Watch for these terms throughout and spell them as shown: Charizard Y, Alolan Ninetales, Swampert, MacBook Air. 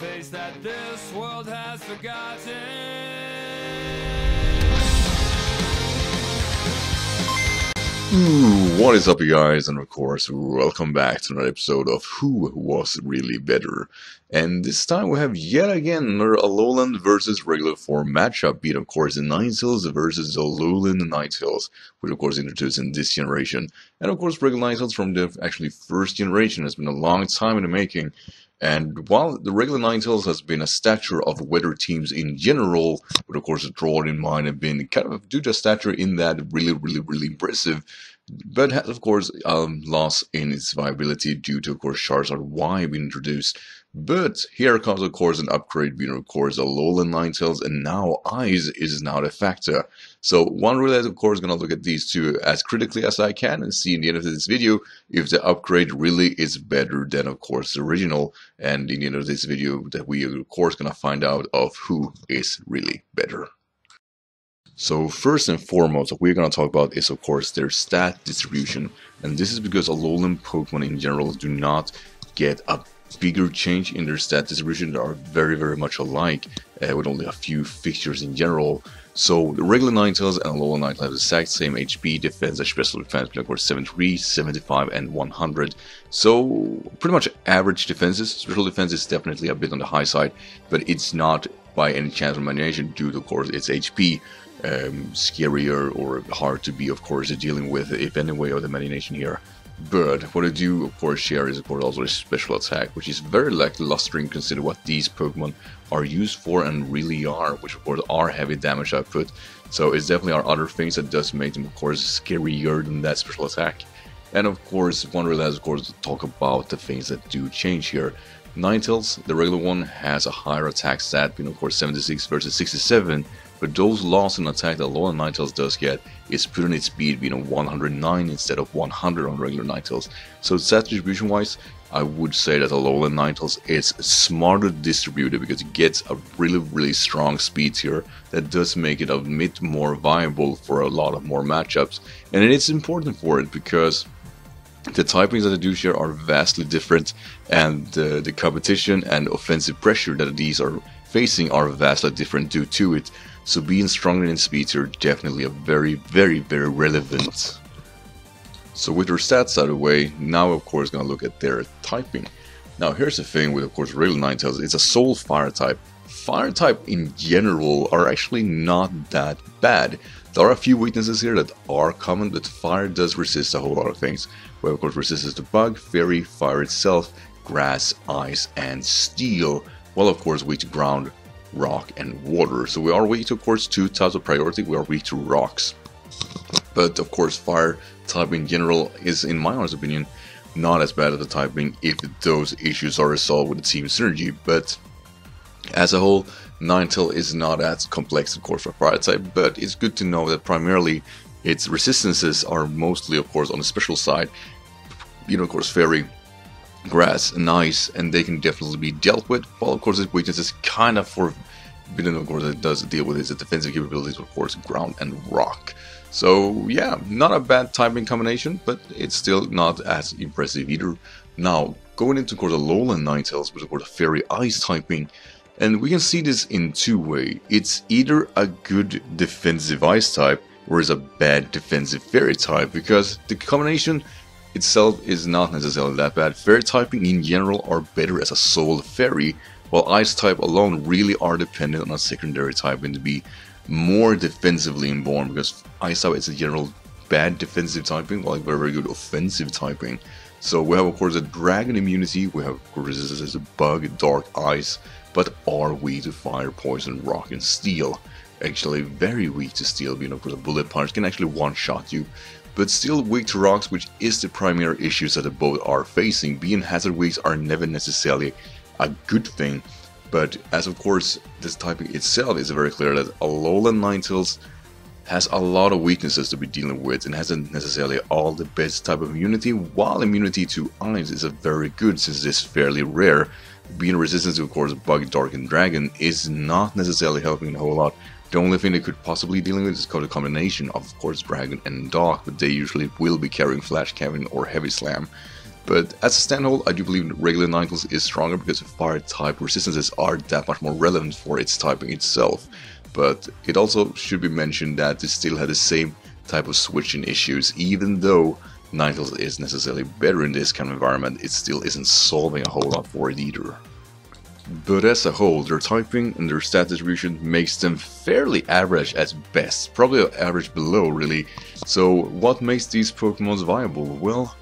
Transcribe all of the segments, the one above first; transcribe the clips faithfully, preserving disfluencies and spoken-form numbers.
face that this world has forgotten. Ooh, what is up, you guys? And of course, welcome back to another episode of Who Was Really Better. And this time we have yet again another Alolan versus regular form matchup, beat of course the Ninetales versus Alolan Ninetales, which of course introduced in this generation. And of course regular Ninetales from the actually first generation has been a long time in the making. And while the regular Ninetales has been a stature of weather teams in general, but of course the draw in mind have been kind of due to stature in that really, really, really impressive. But has of course um, lost in its viability due to of course Charizard Y being introduced. But here comes of course an upgrade being of course Alolan Ninetales, and now Ice is now the factor. So one really of course gonna look at these two as critically as I can and see in the end of this video if the upgrade really is better than of course the original, and in the end of this video that we are of course gonna find out of who is really better. So first and foremost, what we're going to talk about is of course their stat distribution, and this is because Alolan Pokemon in general do not get a bigger change in their stat distribution. They are very very much alike uh, with only a few fixtures in general. So the regular Ninetales and Alolan Ninetales have the exact same H P, defense, and special defense, but of course seventy-three, seventy-five, and one hundred. So pretty much average defenses. Special defense is definitely a bit on the high side, but it's not by any chance of manipulation due to of course its H P. Um, scarier or hard to be of course dealing with, if any way of the imagination here. But what I do of course share is of course also a special attack, which is very lackluster and consider what these Pokemon are used for and really are, which of course are heavy damage output. So it's definitely our other things that does make them of course scarier than that special attack. And of course one really has of course talk about the things that do change here. Ninetales, the regular one, has a higher attack stat, being of course seventy-six versus sixty-seven, but those lost in attack that Alolan Ninetales does get is put on its speed being one hundred nine instead of one hundred on regular Ninetales. So stat distribution wise, I would say that Alolan Ninetales is smarter distributed because it gets a really really strong speed here that does make it a bit more viable for a lot of more matchups, and it's important for it because the typings that they do share are vastly different, and uh, the competition and offensive pressure that these are facing are vastly different due to it. So being stronger in speeds are definitely a very very very relevant. So with their stats out of the way, now of course gonna look at their typing. Now here's the thing with of course regular Ninetales, it's a soul fire type. Fire type in general are actually not that bad. There are a few weaknesses here that are common, but fire does resist a whole lot of things. Well, of course resists the bug, fairy, fire itself, grass, ice, and steel. Well, of course weak to ground, rock, and water. So we are weak to of course two types of priority. We are weak to rocks. But of course fire type in general is, in my honest opinion, not as bad as the typing if those issues are resolved with the team synergy. But as a whole, Ninetales is not as complex of course for fire type, but it's good to know that primarily its resistances are mostly of course on the special side, you know, of course fairy, grass, and ice, and they can definitely be dealt with. While of course its weakness is kind of for but then of course it does deal with its defensive capabilities of course ground and rock. So yeah, not a bad typing combination, but it's still not as impressive either. Now going into of course Alolan Ninetales with of course the fairy ice typing. And we can see this in two ways. It's either a good defensive ice type or it's a bad defensive fairy type, because the combination itself is not necessarily that bad. Fairy typing in general are better as a sole fairy, while ice type alone really are dependent on a secondary type and to be more defensively inborn, because ice type is in general bad defensive typing while very very good offensive typing. So we have of course a dragon immunity, we have of course this is a bug, dark, ice, but are weak to fire, poison, rock, and steel. Actually very weak to steel, being of course a bullet punch can actually one shot you, but still weak to rocks, which is the primary issues that the both are facing. Being hazard weaks are never necessarily a good thing, but as of course this typing itself is very clear that Alolan Ninetales has a lot of weaknesses to be dealing with and hasn't necessarily all the best type of immunity, while immunity to ice is a very good since it is fairly rare. Being resistant to of course bug, dark, and dragon is not necessarily helping a whole lot. The only thing they could possibly dealing with is called a combination of of course dragon and dark, but they usually will be carrying flash cannon or heavy slam. But as a standhold, I do believe regular Ninetales is stronger because fire-type resistances are that much more relevant for its typing itself. But it also should be mentioned that it still had the same type of switching issues. Even though Ninetales is necessarily better in this kind of environment, it still isn't solving a whole lot for it either. But as a whole, their typing and their stat distribution makes them fairly average at best, probably average below really. So what makes these Pokémon viable? Well,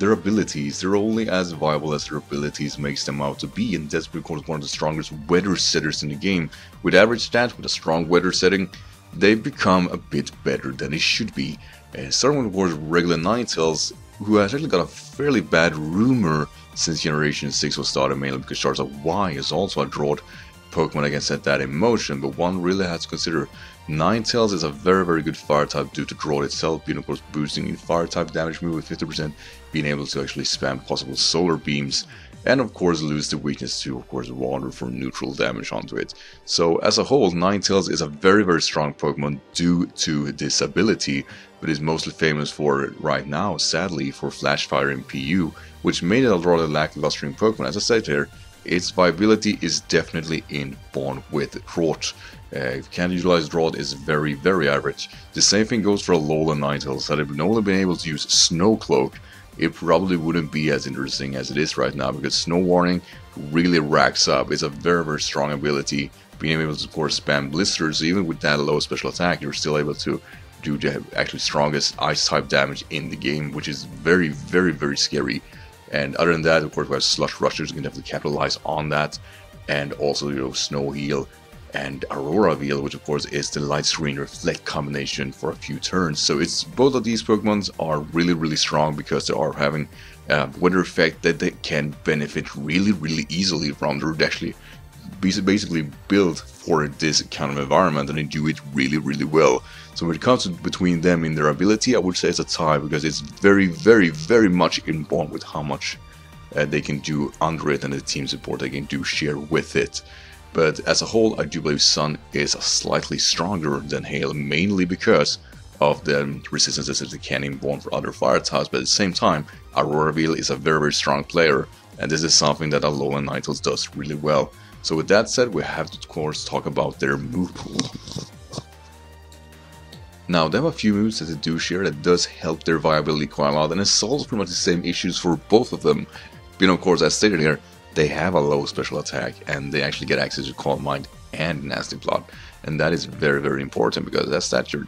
their abilities. They're only as viable as their abilities makes them out to be, and that's because one of the strongest weather setters in the game. With average stats, with a strong weather setting, they've become a bit better than they should be. Uh, starting with was regular Ninetales, who has actually got a fairly bad rumor since Generation six was started, mainly because Charizard Y is also a drought Pokemon against that emotion, but one really has to consider. Ninetales is a very very good fire type due to drought itself, being of course boosting in fire type damage move with fifty percent, being able to actually spam possible solar beams, and of course lose the weakness to of course water for neutral damage onto it. So as a whole, Ninetales is a very very strong Pokemon due to this ability, but is mostly famous for right now, sadly, for Flash Fire and P U, which made it a rather lackluster in Pokemon. As I said here, its viability is definitely inborn with Drought. Uh, can utilize Drought is very, very average. The same thing goes for Alolan Ninetales. Had it only been able to use Snow Cloak, it probably wouldn't be as interesting as it is right now, because Snow Warning really racks up. It's a very, very strong ability. Being able to, of course, spam blisters, even with that low special attack, you're still able to do the actually strongest ice-type damage in the game, which is very, very, very scary. And other than that, of course, we have Slush Rushers, you can definitely capitalize on that, and also, you know, Snow Heal and Aurora Veil, which of course is the Light Screen Reflect combination for a few turns. So it's both of these Pokemons are really really strong because they are having a weather effect that they can benefit really really easily from. They're actually basically built for this kind of environment, and they do it really really well. So when it comes to between them in their ability, I would say it's a tie, because it's very very very much inborn with how much uh, they can do under it and the team support they can do share with it. But as a whole, I do believe Sun is slightly stronger than Hail, mainly because of the resistances that they can inborn for other fire types, but at the same time, Aurora Veil is a very very strong player, and this is something that Alolan Ninetales does really well. So with that said, we have to of course talk about their move pool. Now, they have a few moves that they do share that does help their viability quite a lot, and it solves pretty much the same issues for both of them. But of course, as stated here, they have a low special attack, and they actually get access to Calm Mind and Nasty Plot, and that is very very important, because that's that you're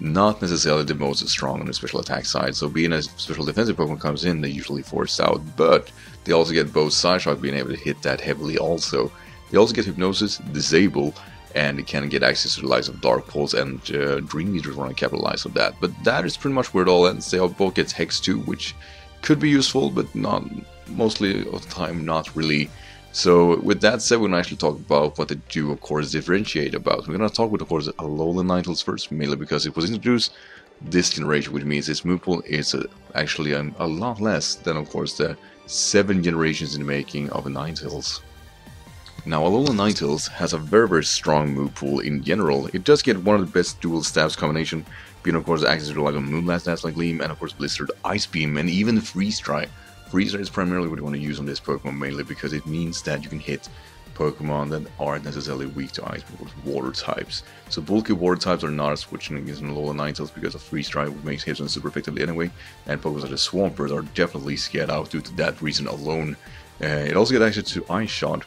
not necessarily the most strong on the special attack side. So being a special defensive Pokemon comes in, they usually force out, but they also get both Side Shock, being able to hit that heavily also. They also get Hypnosis, Disable, and it can get access to the likes of Dark Pulse and uh, Dream Eaters want to capitalize on that. But that is pretty much where it all ends. They all both get Hex too, which could be useful, but not mostly of the time, not really. So with that said, we're going to actually talk about what they do, of course, differentiate about. We're going to talk with, of course, Alolan Ninetales first, mainly because it was introduced this generation, which means its move pool is uh, actually um, a lot less than, of course, the seven generations in the making of Ninetales. Now, Alolan Ninetales has a very very strong move pool in general. It does get one of the best dual stabs combination, being of course access to like a Moonblast, Dazzling Gleam, and of course Blizzard, Ice Beam, and even Freeze Dry. Freeze Dry is primarily what you want to use on this Pokemon, mainly because it means that you can hit Pokemon that aren't necessarily weak to ice, but water types. So bulky water types are not switching against Alolan Ninetales because of Freeze Dry, which makes Hipstone super effective anyway, and Pokemon such as Swampert are definitely scared out due to that reason alone. Uh, it also gets access to Ice Shot.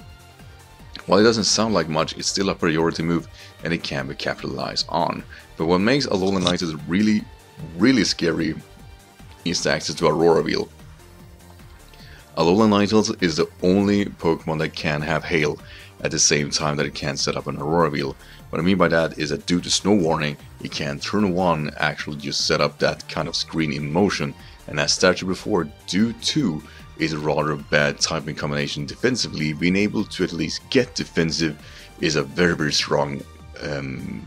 While it doesn't sound like much, it's still a priority move and it can be capitalized on. But what makes Alolan Ninetales really, really scary is the access to Aurora Veil. Alolan Ninetales is the only Pokemon that can have Hail at the same time that it can set up an Aurora Veil. What I mean by that is that due to Snow Warning, it can turn one actually just set up that kind of screen in motion, and as stated before, due to is a rather bad typing combination defensively, being able to at least get defensive is a very very strong um,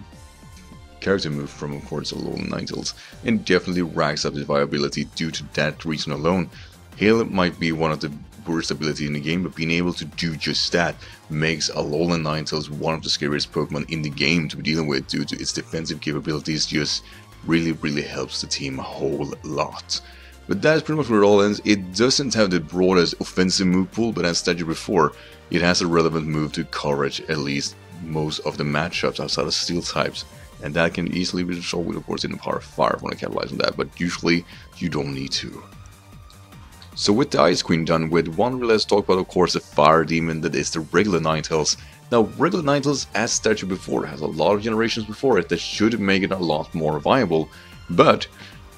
character move from of course Alolan Ninetales, and definitely racks up the viability due to that reason alone. Hail might be one of the worst abilities in the game, but being able to do just that makes Alolan Ninetales one of the scariest Pokemon in the game to be dealing with due to its defensive capabilities. Just really really helps the team a whole lot. But that's pretty much where it all ends. It doesn't have the broadest offensive move pool, but as stated before, it has a relevant move to coverage at least most of the matchups outside of steel types. And that can easily be solved with, of course, in the power of fire if you want to capitalize on that, but usually you don't need to. So with the Ice Queen done with, one let's talk about, of course, the fire demon that is the regular Ninetales. Now, regular Ninetales, as stated before, has a lot of generations before it that should make it a lot more viable, but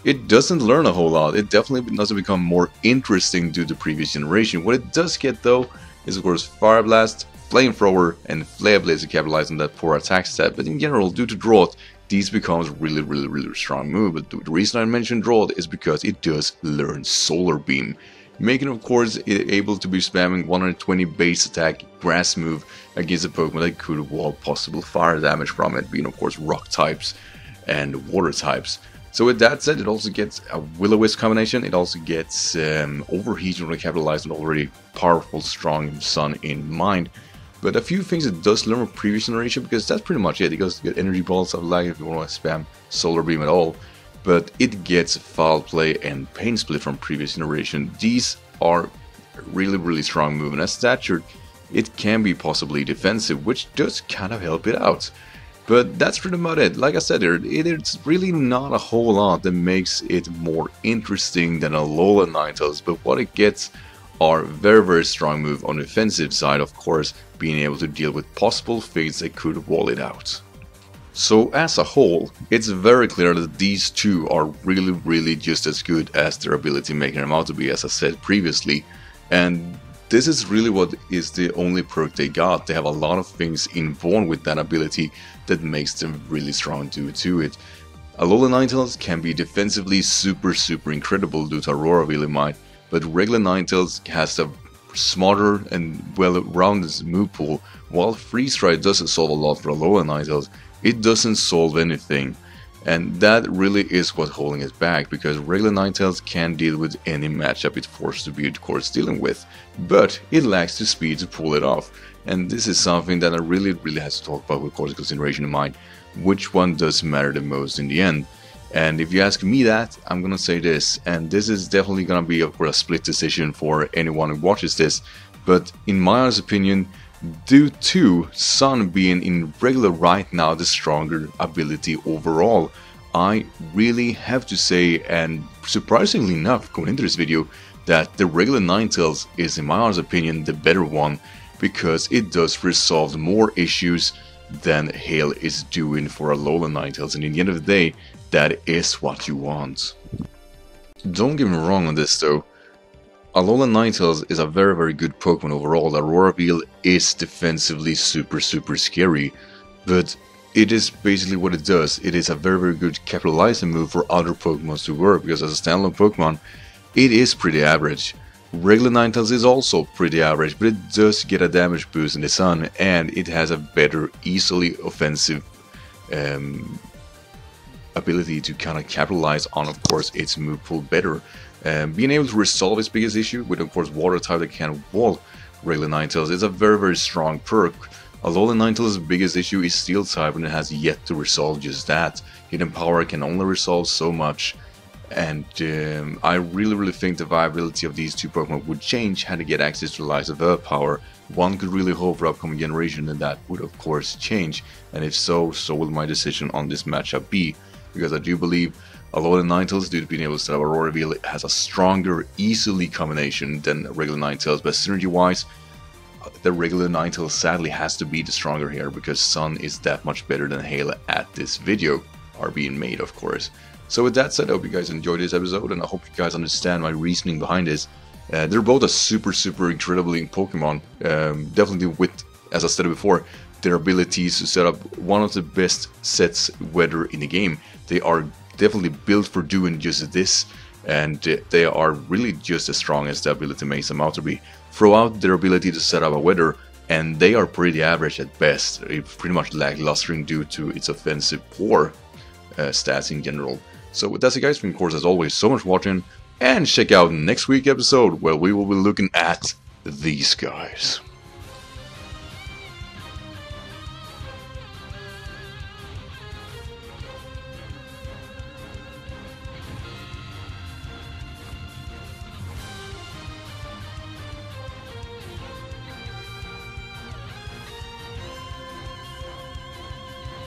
it doesn't learn a whole lot. It definitely doesn't become more interesting due to the previous generation. What it does get, though, is, of course, Fire Blast, Flamethrower, and Flare Blaze to capitalize on that poor attack stat, but in general, due to Drought, these becomes really, really, really strong move. But the reason I mentioned Drought is because it does learn Solar Beam, making, of course, it able to be spamming one hundred twenty base attack grass move against a Pokemon that could wall possible fire damage from it, being, of course, rock types and water types. So with that said, it also gets a Will-O-Wisp combination. It also gets um, Overheat to capitalize on already powerful, strong Sun in mind. But a few things it does learn from previous generation, because that's pretty much it. It goes to get energy balls of lag if you want to spam Solar Beam at all. But it gets Foul Play and Pain Split from previous generation. These are really, really strong moves, and as stature, it can be possibly defensive, which does kind of help it out. But that's pretty much it. Like I said, there it's really not a whole lot that makes it more interesting than Alolan Ninetales, but what it gets are very, very strong move on the offensive side, of course, being able to deal with possible things that could wall it out. So as a whole, it's very clear that these two are really, really just as good as their ability making them out to be, as I said previously, and this is really what is the only perk they got. They have a lot of things inborn with that ability that makes them really strong due to it. Alolan Ninetales can be defensively super, super incredible due to Aurora Wheelie, but regular Ninetales has a smarter and well-rounded move pool. While Freeze Dry doesn't solve a lot for Alolan Ninetales, it doesn't solve anything. And that really is what's holding it back, because regular Ninetales can deal with any matchup it's forced to be, of course, dealing with, but it lacks the speed to pull it off. And this is something that I really, really have to talk about with course consideration in mind, which one does matter the most in the end. And if you ask me that, I'm gonna say this, and this is definitely gonna be a, a split decision for anyone who watches this, but in my honest opinion, due to Sun being in regular right now the stronger ability overall, I really have to say, and surprisingly enough going into this video, that the regular Ninetales is, in my honest opinion, the better one, because it does resolve more issues than Hail is doing for Alolan Ninetales, and in the end of the day, that is what you want. Don't get me wrong on this though. Alolan Ninetales is a very, very good Pokemon overall. Aurora Veil is defensively super, super scary, but it is basically what it does. It is a very, very good capitalizing move for other Pokemon to work, because as a standalone Pokemon, it is pretty average. Regular Ninetales is also pretty average, but it does get a damage boost in the Sun, and it has a better, easily offensive um, ability to kind of capitalize on, of course, its move pool better. Um, being able to resolve its biggest issue with, of course, water type that can wall regular Ninetales is a very, very strong perk. Alolan Ninetales' biggest issue is steel type, and it has yet to resolve just that. Hidden power can only resolve so much, and um, I really, really think the viability of these two Pokemon would change had they get access to the likes of Earth Power. One could really hope for upcoming generation that that would, of course, change, and if so, so will my decision on this matchup be, because I do believe Alolan Ninetales, due to being able to set up Aurora Veil, has a stronger, easily combination than regular Ninetales, but synergy-wise, the regular Ninetales sadly has to be the stronger here, because Sun is that much better than Hail at this video are being made, of course. So with that said, I hope you guys enjoyed this episode, and I hope you guys understand my reasoning behind this. Uh, they're both a super, super incredibly Pokemon, um, definitely with, as I said before, their abilities to set up one of the best sets weather in the game. They are definitely built for doing just this, and they are really just as strong as the ability makes them out to be. Throw out their ability to set up a weather, and they are pretty average at best. It's pretty much lacklustering due to its offensive poor uh, stats in general. So with that, guys, of course, as always, so much for watching, and check out next week's episode where we will be looking at these guys.